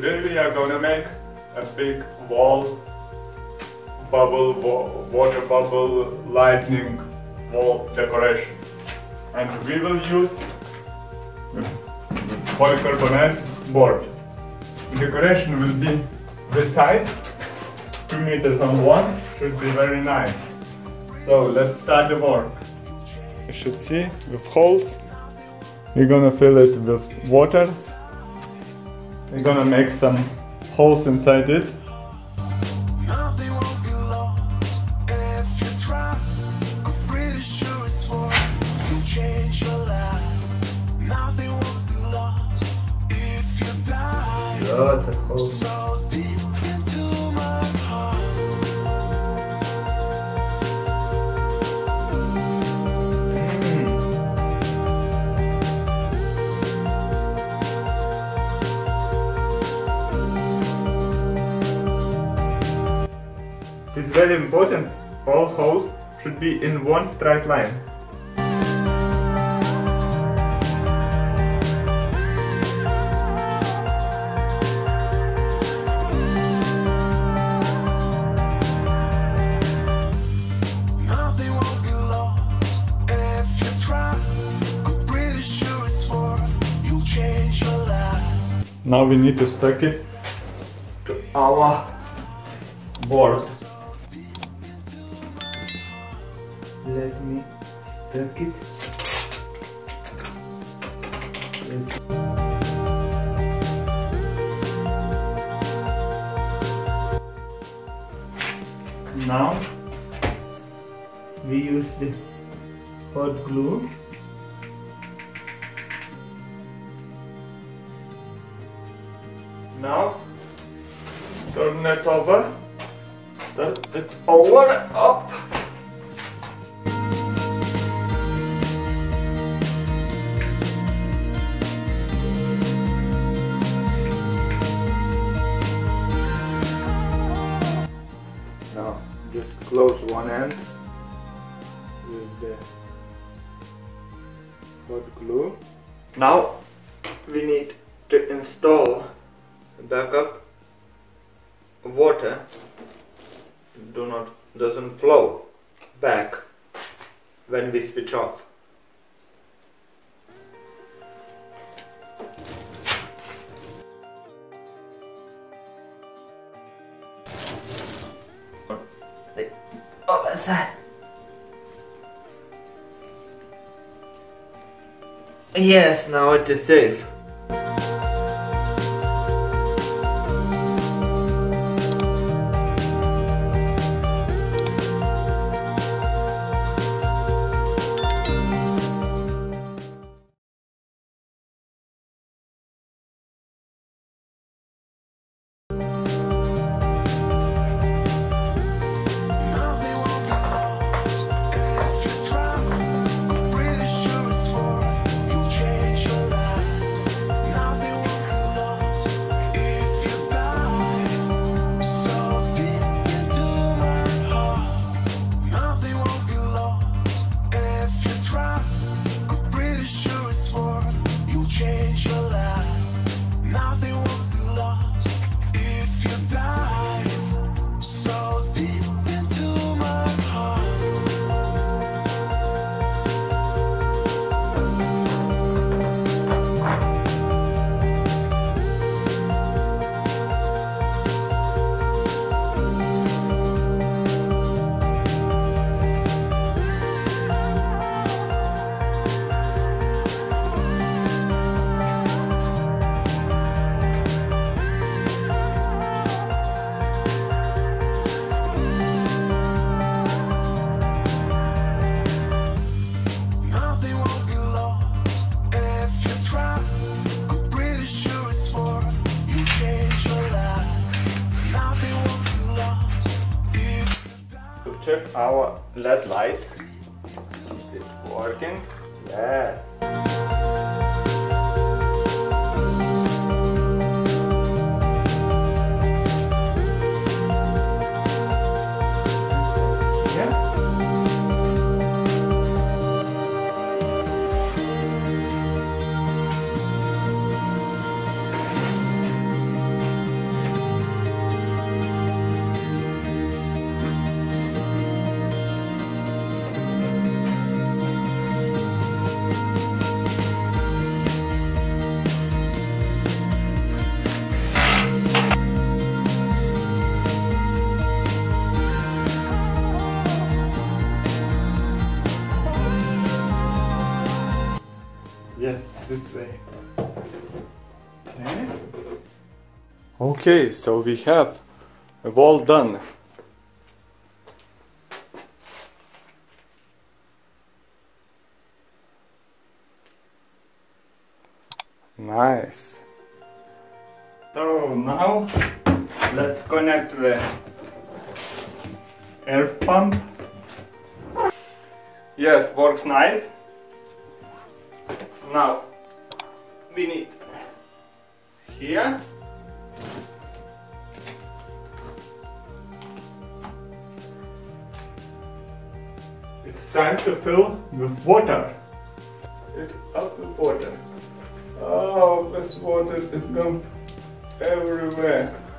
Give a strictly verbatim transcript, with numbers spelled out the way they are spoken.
Today we are gonna make a big wall, bubble, water bubble, lightning wall decoration. And we will use polycarbonate board. Decoration will be this size, two meters on one, should be very nice. So let's start the work. You should see with holes. We're gonna fill it with water. We're gonna make some holes inside it. Got the hole. It's very important, all holes should be in one straight line. Now we need to stack it to our board. Let me stack it. Yes. Now we use the hot glue. Now turn it over. Turn it over up. Just close one end with the hot glue. Now we need to install backup water. Do not doesn't flow back when we switch off. Other side. Yes, now it is safe. Check our L E D lights. Is it working? Yes. Yeah. Okay, so we have a wall done. Nice. So now let's connect the air pump. Yes, works nice. Now we need here it's time to fill with water. It up with water. Oh, this water is going everywhere.